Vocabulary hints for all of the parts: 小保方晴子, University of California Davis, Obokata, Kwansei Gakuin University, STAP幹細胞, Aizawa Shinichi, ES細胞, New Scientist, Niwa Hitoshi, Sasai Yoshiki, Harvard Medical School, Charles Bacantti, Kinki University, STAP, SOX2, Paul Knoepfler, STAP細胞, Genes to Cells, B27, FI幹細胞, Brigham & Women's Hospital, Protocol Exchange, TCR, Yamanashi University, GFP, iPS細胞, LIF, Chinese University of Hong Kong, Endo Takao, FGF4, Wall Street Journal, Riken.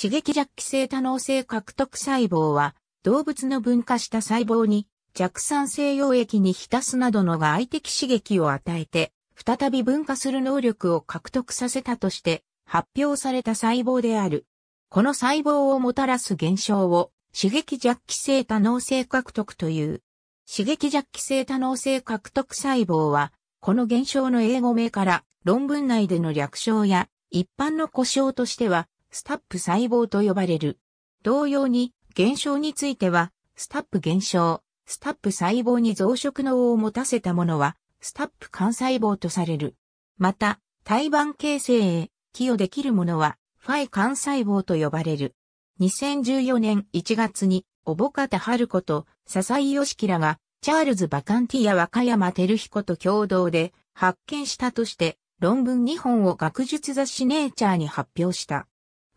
刺激弱基性多能性獲得細胞は、動物の分化した細胞に弱酸性溶液に浸すなどの外的刺激を与えて、再び分化する能力を獲得させたとして発表された細胞である。この細胞をもたらす現象を刺激弱基性多能性獲得という。刺激弱基性多能性獲得細胞は、この現象の英語名から論文内での略称や一般の呼称としてはスタップ細胞と呼ばれる。同様に現象についてはスタップ現象、スタップ細胞に増殖能を持たせたものはスタップ幹細胞とされる。また、胎盤形成へ寄与できるものはファイ幹細胞と呼ばれる。2014年1月に小保方春子と笹井良樹らがチャールズ・バカンティや若山照彦と共同で発見したとして論文2本を学術雑誌ネイチャーに発表した。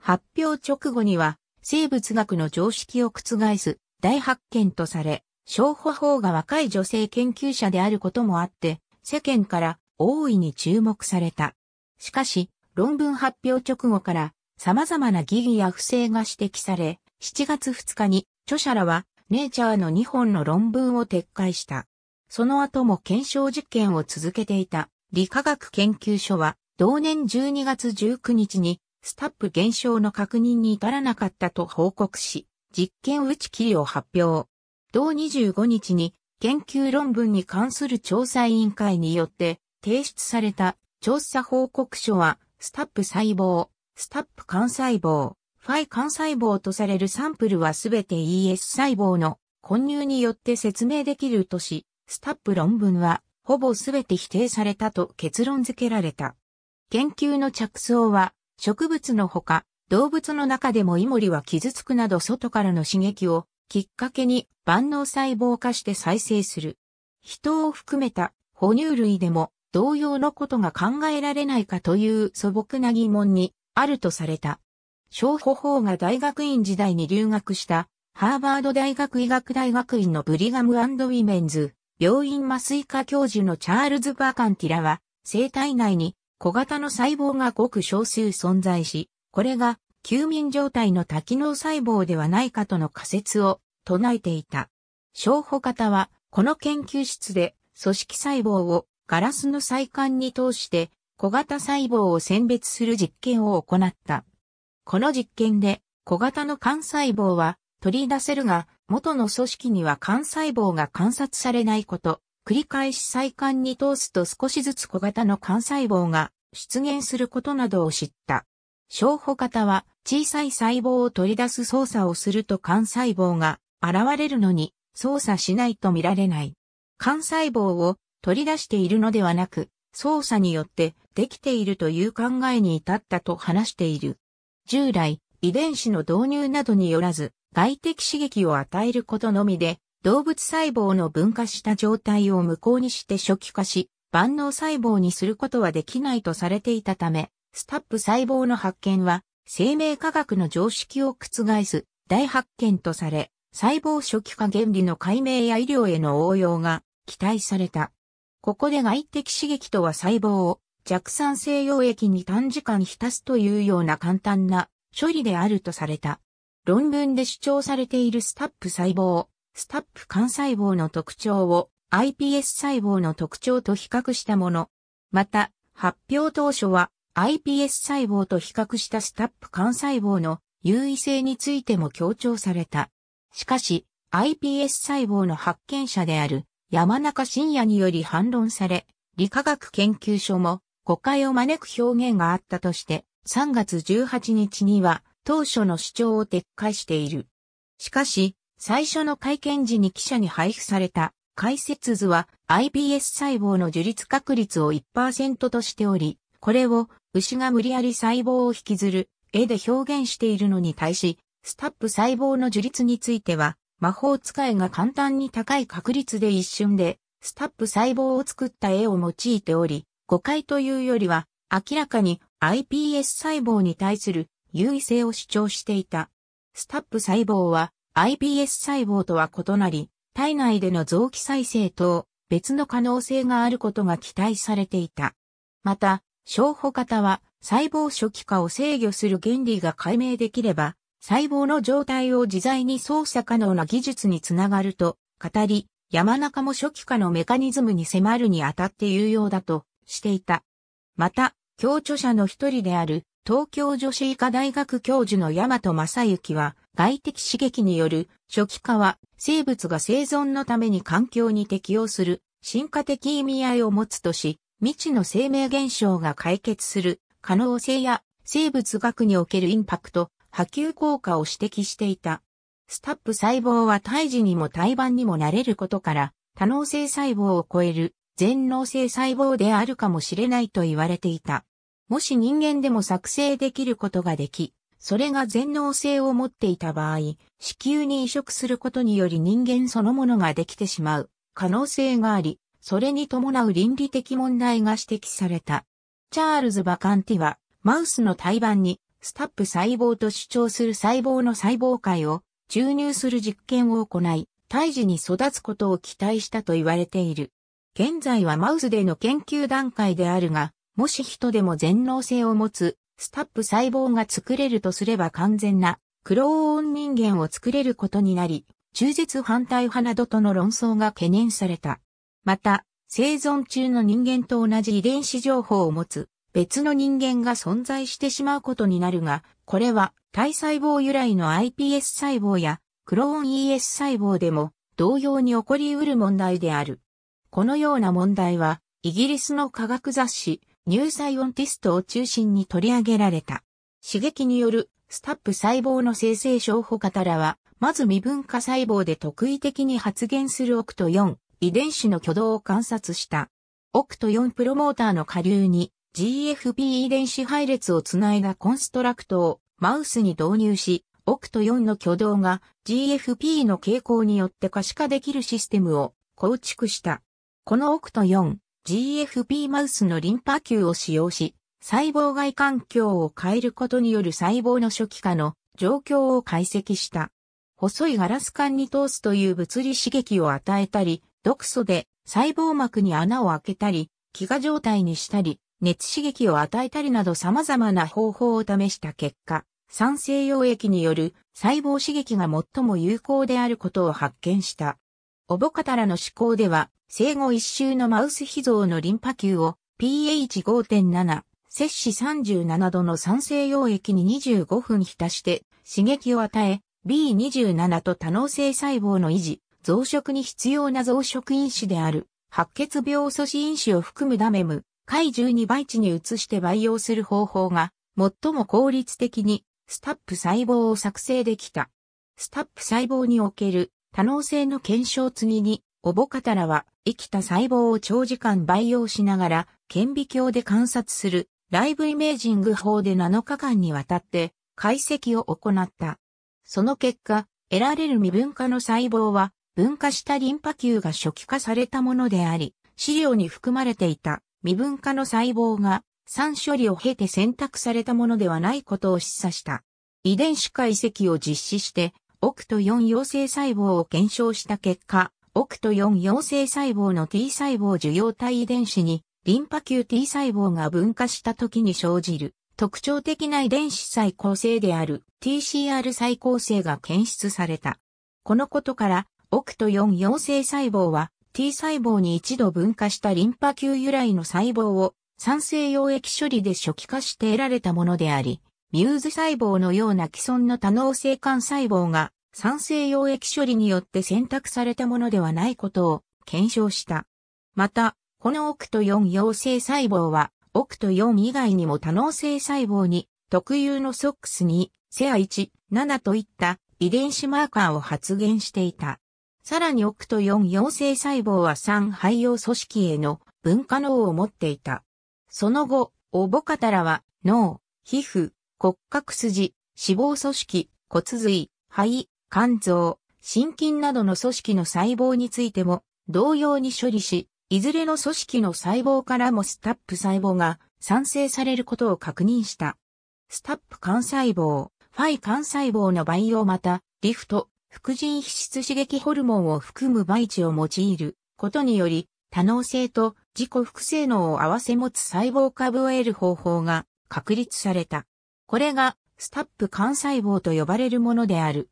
発表直後には生物学の常識を覆す大発見とされ、小保方が若い女性研究者であることもあって世間から大いに注目された。しかし論文発表直後から様々な疑義や不正が指摘され、7月2日に著者らはネイチャーの2本の論文を撤回した。その後も検証実験を続けていた理化学研究所は同年12月19日にスタップ現象の確認に至らなかったと報告し、実験打ち切りを発表。同25日に研究論文に関する調査委員会によって提出された調査報告書はスタップ細胞、スタップ幹細胞、ファイ幹細胞とされるサンプルはすべて ES 細胞の混入によって説明できるとし、スタップ論文はほぼすべて否定されたと結論付けられた。研究の着想は植物のほか動物の中でもイモリは傷つくなど外からの刺激をきっかけに万能細胞化して再生する。人を含めた哺乳類でも同様のことが考えられないかという素朴な疑問にあるとされた。小保方が大学院時代に留学したハーバード大学医学大学院のブリガム&ウィメンズ病院麻酔科教授のチャールズ・バカンティらは生体内に小型の細胞がごく少数存在し、これが休眠状態の多機能細胞ではないかとの仮説を唱えていた。小保方はこの研究室で組織細胞をガラスの細管に通して小型細胞を選別する実験を行った。この実験で小型の幹細胞は取り出せるが元の組織には幹細胞が観察されないこと、繰り返し細管に通すと少しずつ小型の幹細胞が出現することなどを知った。小保方は小さい細胞を取り出す操作をすると幹細胞が現れるのに操作しないと見られない。幹細胞を取り出しているのではなく操作によってできているという考えに至ったと話している。従来、遺伝子の導入などによらず、外的刺激を与えることのみで、動物細胞の分化した状態を無効にして初期化し、万能細胞にすることはできないとされていたため、スタップ細胞の発見は、生命科学の常識を覆す大発見とされ、細胞初期化原理の解明や医療への応用が期待された。ここで外的刺激とは細胞を、弱酸性溶液に短時間浸すというような簡単な処理であるとされた。論文で主張されているスタップ細胞、スタップ幹細胞の特徴を iPS 細胞の特徴と比較したもの。また、発表当初は iPS 細胞と比較したスタップ幹細胞の優位性についても強調された。しかし、iPS 細胞の発見者である山中伸弥により反論され、理化学研究所も誤解を招く表現があったとして、3月18日には当初の主張を撤回している。しかし、最初の会見時に記者に配布された解説図は iPS 細胞の樹立確率を 1% としており、これを牛が無理やり細胞を引きずる絵で表現しているのに対し、スタップ細胞の樹立については、魔法使いが簡単に高い確率で一瞬で、スタップ細胞を作った絵を用いており、誤解というよりは、明らかに iPS 細胞に対する優位性を主張していた。スタップ細胞は iPS 細胞とは異なり、体内での臓器再生と別の可能性があることが期待されていた。また、小保方は細胞初期化を制御する原理が解明できれば、細胞の状態を自在に操作可能な技術につながると語り、山中も初期化のメカニズムに迫るにあたって有用だとしていた。また、共著者の一人である、東京女子医科大学教授の大和正幸は、外的刺激による初期化は生物が生存のために環境に適応する進化的意味合いを持つとし、未知の生命現象が解決する可能性や生物学におけるインパクト、波及効果を指摘していた。スタップ細胞は胎児にも胎盤にもなれることから、多能性細胞を超える全能性細胞であるかもしれないと言われていた。もし人間でも作成できることができ、それが全能性を持っていた場合、子宮に移植することにより人間そのものができてしまう可能性があり、それに伴う倫理的問題が指摘された。チャールズ・バカンティは、マウスの胎盤にスタップ細胞と主張する細胞の細胞界を注入する実験を行い、胎児に育つことを期待したと言われている。現在はマウスでの研究段階であるが、もし人でも全能性を持つスタップ細胞が作れるとすれば完全なクローン人間を作れることになり、中絶反対派などとの論争が懸念された。また、生存中の人間と同じ遺伝子情報を持つ別の人間が存在してしまうことになるが、これは体細胞由来の iPS 細胞やクローン ES 細胞でも同様に起こり得る問題である。このような問題は、イギリスの科学雑誌、ニューサイオンティストを中心に取り上げられた。刺激によるスタップ細胞の生成症候群からは、まず未分化細胞で特異的に発現する OCT4 遺伝子の挙動を観察した。OCT4 プロモーターの下流に GFP 遺伝子配列をつないだコンストラクトをマウスに導入し、OCT4 の挙動が GFP の傾向によって可視化できるシステムを構築した。この OCT4、GFP マウスのリンパ球を使用し、細胞外環境を変えることによる細胞の初期化の状況を解析した。細いガラス管に通すという物理刺激を与えたり、毒素で細胞膜に穴を開けたり、飢餓状態にしたり、熱刺激を与えたりなど様々な方法を試した結果、酸性溶液による細胞刺激が最も有効であることを発見した。オボカタラの試行では、生後1週のマウス脾臓のリンパ球を pH5.7、摂氏37度の酸性溶液に25分浸して刺激を与え、B27 と多能性細胞の維持、増殖に必要な増殖因子である、白血病阻止因子を含むダメム、12倍値に移して培養する方法が、最も効率的にスタップ細胞を作成できた。スタップ細胞における多能性の検証次に、オボカタラは生きた細胞を長時間培養しながら顕微鏡で観察するライブイメージング法で7日間にわたって解析を行った。その結果、得られる未分化の細胞は分化したリンパ球が初期化されたものであり、試料に含まれていた未分化の細胞が酸処理を経て選択されたものではないことを示唆した。遺伝子解析を実施して、OCT4 陽性細胞を検証した結果、OCT4 陽性細胞の T 細胞受容体遺伝子にリンパ球 T 細胞が分化した時に生じる特徴的な遺伝子再構成である TCR 再構成が検出された。このことからOCT4 陽性細胞は T 細胞に一度分化したリンパ球由来の細胞を酸性溶液処理で初期化して得られたものであり、ミューズ細胞のような既存の多能性幹細胞が酸性溶液処理によって選択されたものではないことを検証した。また、この OCT4 陽性細胞は、OCT4 以外にも多能性細胞に特有の SOX2、SEA1、7といった遺伝子マーカーを発現していた。さらに OCT4 陽性細胞は3肺葉組織への分化能を持っていた。その後、オボカタラは脳、皮膚、骨格筋、脂肪組織、骨髄、肺、肝臓、心筋などの組織の細胞についても同様に処理し、いずれの組織の細胞からもスタップ細胞が産生されることを確認した。スタップ幹細胞、ファイ幹細胞の培養また、リフト、副腎皮質刺激ホルモンを含む媒値を用いることにより、多能性と自己複製能を合わせ持つ細胞株を得る方法が確立された。これがスタップ幹細胞と呼ばれるものである。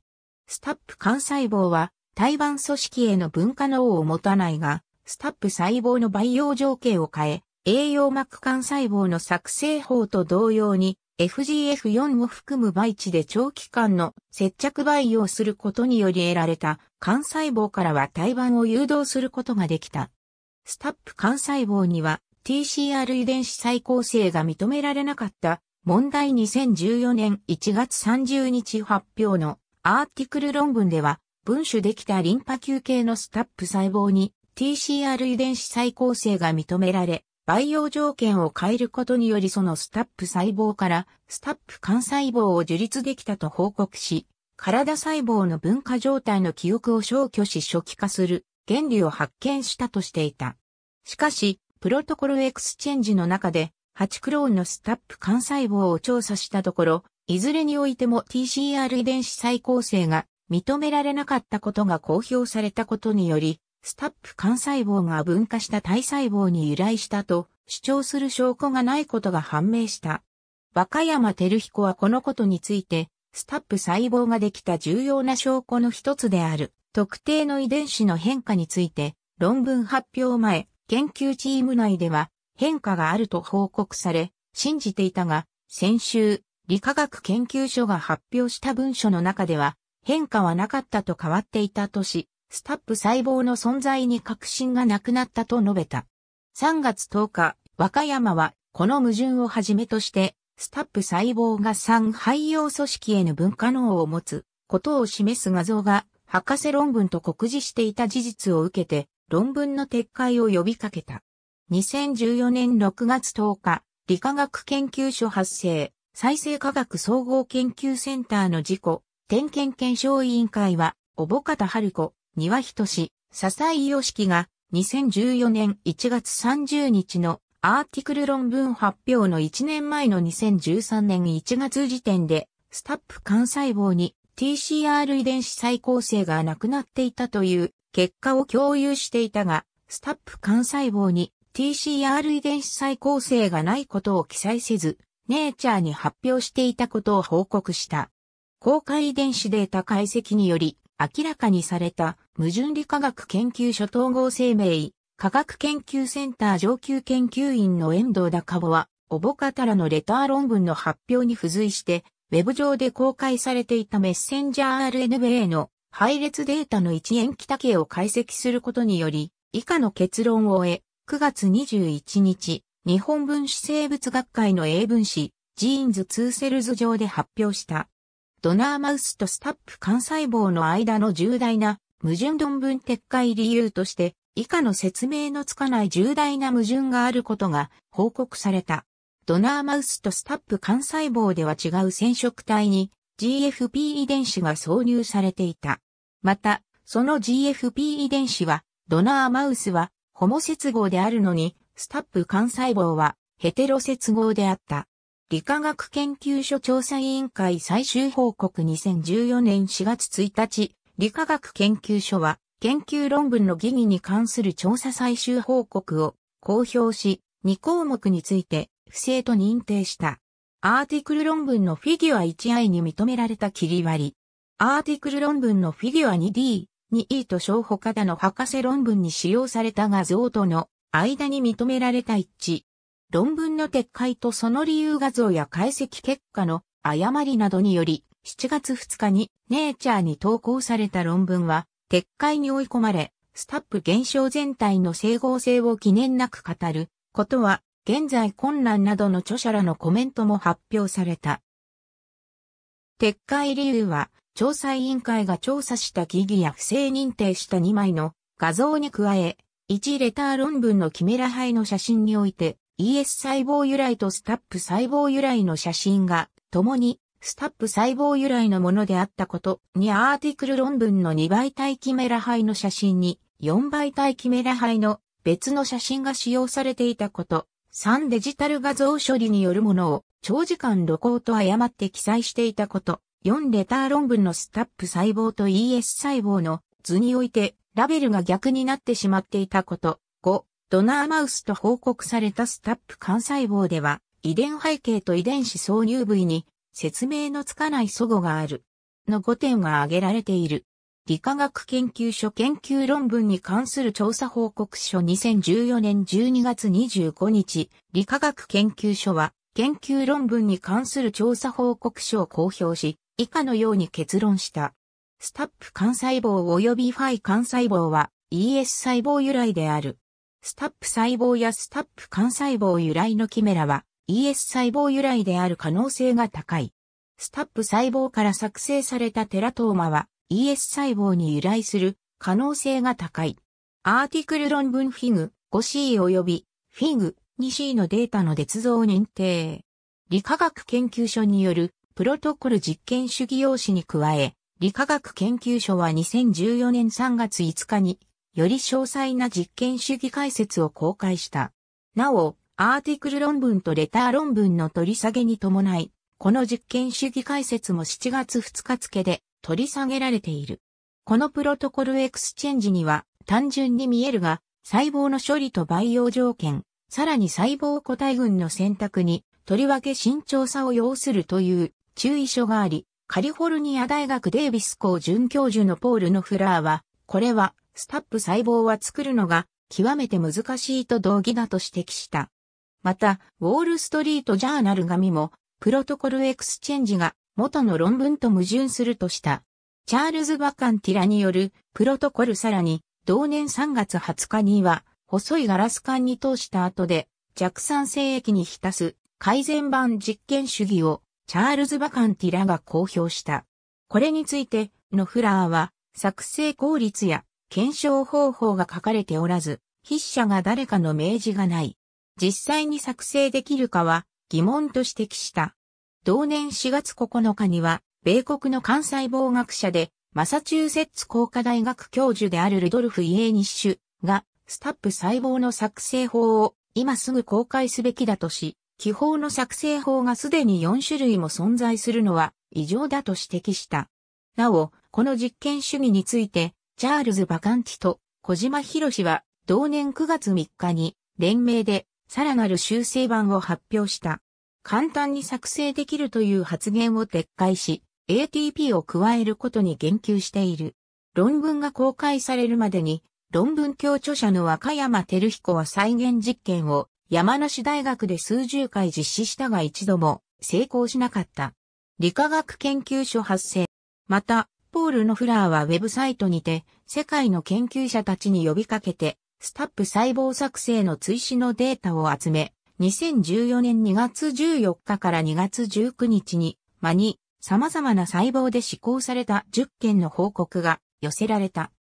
スタップ幹細胞は胎盤組織への分化能を持たないが、スタップ細胞の培養条件を変え、栄養膜幹細胞の作成法と同様に FGF4 を含む媒地で長期間の接着培養することにより得られた幹細胞からは胎盤を誘導することができた。スタップ幹細胞には TCR 遺伝子再構成が認められなかった問題2014年1月30日発表のアーティクル論文では分種できたリンパ球系のスタップ細胞に TCR 遺伝子再構成が認められ培養条件を変えることによりそのスタップ細胞からスタップ幹細胞を樹立できたと報告し、体細胞の分化状態の記憶を消去し初期化する原理を発見したとしていた。しかし、プロトコルエクスチェンジの中で8クローンのスタップ幹細胞を調査したところ、いずれにおいても TCR 遺伝子再構成が認められなかったことが公表されたことにより、スタップ幹細胞が分化した体細胞に由来したと主張する証拠がないことが判明した。若山照彦はこのことについて、スタップ細胞ができた重要な証拠の一つである特定の遺伝子の変化について、論文発表前、研究チーム内では変化があると報告され、信じていたが、先週、理化学研究所が発表した文書の中では、変化はなかったと変わっていたとし、スタップ細胞の存在に確信がなくなったと述べた。3月10日、若山はこの矛盾をはじめとして、スタップ細胞が3肺葉組織への分化能を持つことを示す画像が博士論文と酷似していた事実を受けて、論文の撤回を呼びかけた。2014年6月10日、理化学研究所発生、再生科学総合研究センターの事故、点検検証委員会は、小保方春子、丹羽仁、笹井良樹が2014年1月30日のアーティクル論文発表の1年前の2013年1月時点でスタップ幹細胞に TCR 遺伝子再構成がなくなっていたという結果を共有していたが、スタップ幹細胞に TCR 遺伝子再構成がないことを記載せず、ネイチャーに発表していたことを報告した。公開遺伝子データ解析により、明らかにされた矛盾理化学研究所統合声明医科学研究センター上級研究員の遠藤孝夫は、小保方らのレター論文の発表に付随して、ウェブ上で公開されていたメッセンジャー RNA の配列データの一塩基多形を解析することにより、以下の結論を得、9月21日、日本分子生物学会の英文誌、ジーンズ2セルズ上で発表した。ドナーマウスとスタップ幹細胞の間の重大な矛盾論文撤回理由として以下の説明のつかない重大な矛盾があることが報告された。ドナーマウスとスタップ幹細胞では違う染色体に GFP 遺伝子が挿入されていた。また、その GFP 遺伝子はドナーマウスはホモ接合であるのにスタップ幹細胞はヘテロ接合であった。理化学研究所調査委員会最終報告2014年4月1日、理化学研究所は研究論文の疑義に関する調査最終報告を公表し、2項目について不正と認定した。アーティクル論文のフィギュア 1i に認められた切り割り。アーティクル論文のフィギュア 2d、2e と小保方の博士論文に使用された画像との間に認められた一致。論文の撤回とその理由画像や解析結果の誤りなどにより、7月2日にネイチャーに投稿された論文は、撤回に追い込まれ、スタップ現象全体の整合性を疑念なく語ることは、現在困難などの著者らのコメントも発表された。撤回理由は、調査委員会が調査した疑義や不正認定した2枚の画像に加え、1レター論文のキメラ胚の写真において、ES 細胞由来とスタップ細胞由来の写真が、共に、スタップ細胞由来のものであったことにアーティクル論文の2倍体キメラ胚の写真に、4倍体キメラ胚の別の写真が使用されていたこと、3デジタル画像処理によるものを、長時間露光と誤って記載していたこと、4レター論文のスタップ細胞と ES 細胞の図において、ラベルが逆になってしまっていたこと、5、ドナーマウスと報告されたスタップ幹細胞では、遺伝背景と遺伝子挿入部位に説明のつかない齟齬がある。の5点が挙げられている。理化学研究所研究論文に関する調査報告書2014年12月25日、理化学研究所は研究論文に関する調査報告書を公表し、以下のように結論した。スタップ幹細胞及びファイ幹細胞は ES 細胞由来である。スタップ細胞やスタップ幹細胞由来のキメラは ES 細胞由来である可能性が高い。スタップ細胞から作成されたテラトーマは ES 細胞に由来する可能性が高い。アーティクル論文Fig5C 及びFig2C のデータの捏造認定。理化学研究所によるプロトコル実験主義要旨に加え、理化学研究所は2014年3月5日により詳細な実験主義解説を公開した。なお、アーティクル論文とレター論文の取り下げに伴い、この実験主義解説も7月2日付で取り下げられている。このプロトコルエクスチェンジには単純に見えるが、細胞の処理と培養条件、さらに細胞個体群の選択に、とりわけ慎重さを要するという注意書があり、カリフォルニア大学デイビス校准教授のポール・ノフラーは、これはスタップ細胞は作るのが極めて難しいと同義だと指摘した。また、ウォール・ストリート・ジャーナル紙も、プロトコルエクスチェンジが元の論文と矛盾するとした。チャールズ・バカンティラによるプロトコルさらに同年3月20日には細いガラス管に通した後で弱酸性液に浸す改善版実験主義をチャールズ・バカンティラが公表した。これについてノフラーは作成効率や検証方法が書かれておらず筆者が誰かの明示がない。実際に作成できるかは疑問と指摘した。同年4月9日には、米国の幹細胞学者で、マサチューセッツ工科大学教授であるルドルフ・イエーニッシュが、スタップ細胞の作成法を今すぐ公開すべきだとし、基本の作成法がすでに4種類も存在するのは異常だと指摘した。なお、この実験主義について、チャールズ・バカンティと小島博士は、同年9月3日に、連名で、さらなる修正版を発表した。簡単に作成できるという発言を撤回し、ATP を加えることに言及している。論文が公開されるまでに、論文共著者の若山照彦は再現実験を山梨大学で数十回実施したが一度も成功しなかった。理化学研究所発生。また、ポール・ノフラーはウェブサイトにて、世界の研究者たちに呼びかけて、スタップ細胞作成の追試のデータを集め、2014年2月14日から2月19日に、間に様々な細胞で試行された10件の報告が寄せられた。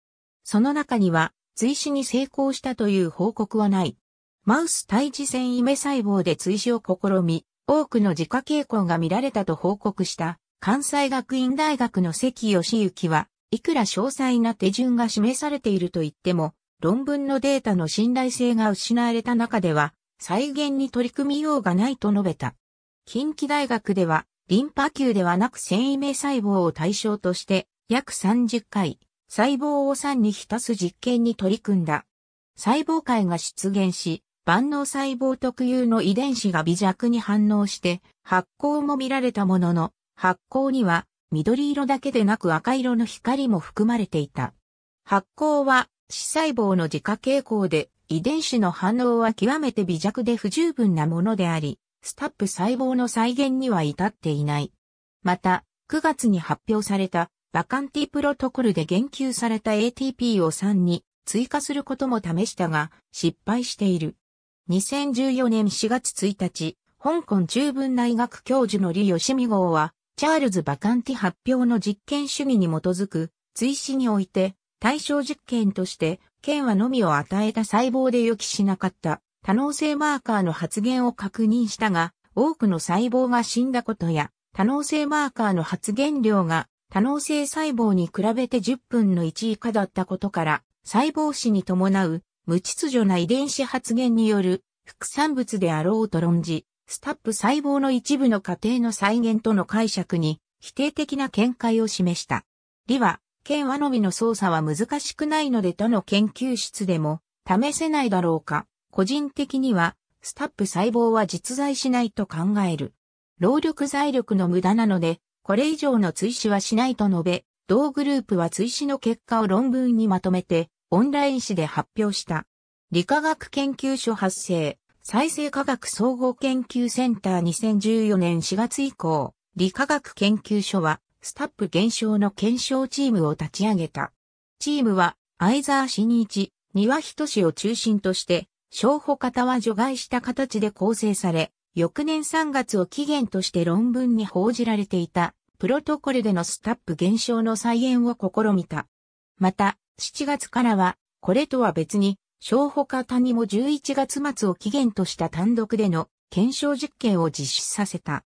その中には、追試に成功したという報告はない。マウス胎児線イメ細胞で追試を試み、多くの自家傾向が見られたと報告した、関西学院大学の関義行は、いくら詳細な手順が示されていると言っても、論文のデータの信頼性が失われた中では、再現に取り組みようがないと述べた。近畿大学では、リンパ球ではなく線維名細胞を対象として、約30回、細胞を酸に浸す実験に取り組んだ。細胞界が出現し、万能細胞特有の遺伝子が微弱に反応して、発光も見られたものの、発光には、緑色だけでなく赤色の光も含まれていた。発光は、視細胞の自家傾向で遺伝子の反応は極めて微弱で不十分なものであり、スタップ細胞の再現には至っていない。また、9月に発表されたバカンティプロトコルで言及された ATP を酸に追加することも試したが、失敗している。2014年4月1日、香港中文大学教授の李義美号は、チャールズ・バカンティ発表の実験主義に基づく追試において、対象実験として、腱輪のみを与えた細胞で予期しなかった多能性マーカーの発現を確認したが、多くの細胞が死んだことや、多能性マーカーの発現量が多能性細胞に比べて10分の1以下だったことから、細胞死に伴う無秩序な遺伝子発現による副産物であろうと論じ、スタップ細胞の一部の過程の再現との解釈に否定的な見解を示した。李は、腱輪のみの操作は難しくないので他の研究室でも試せないだろうか。個人的にはスタップ細胞は実在しないと考える。労力財力の無駄なので、これ以上の追試はしないと述べ、同グループは追試の結果を論文にまとめて、オンライン誌で発表した。理化学研究所発生、再生科学総合研究センター2014年4月以降、理化学研究所は、スタップ減少の検証チームを立ち上げた。チームは、相沢真一、丹羽仁を中心として、小保方は除外した形で構成され、翌年3月を期限として論文に報じられていた、プロトコルでのスタップ減少の再現を試みた。また、7月からは、これとは別に、小保方にも11月末を期限とした単独での検証実験を実施させた。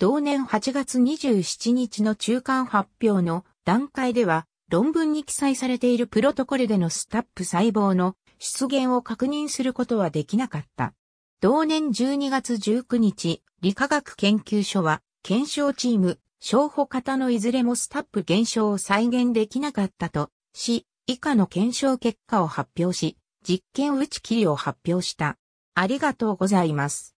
同年8月27日の中間発表の段階では、論文に記載されているプロトコルでのスタップ細胞の出現を確認することはできなかった。同年12月19日、理化学研究所は、検証チーム、小保方のいずれもスタップ減少を再現できなかったとし、以下の検証結果を発表し、実験打ち切りを発表した。ありがとうございます。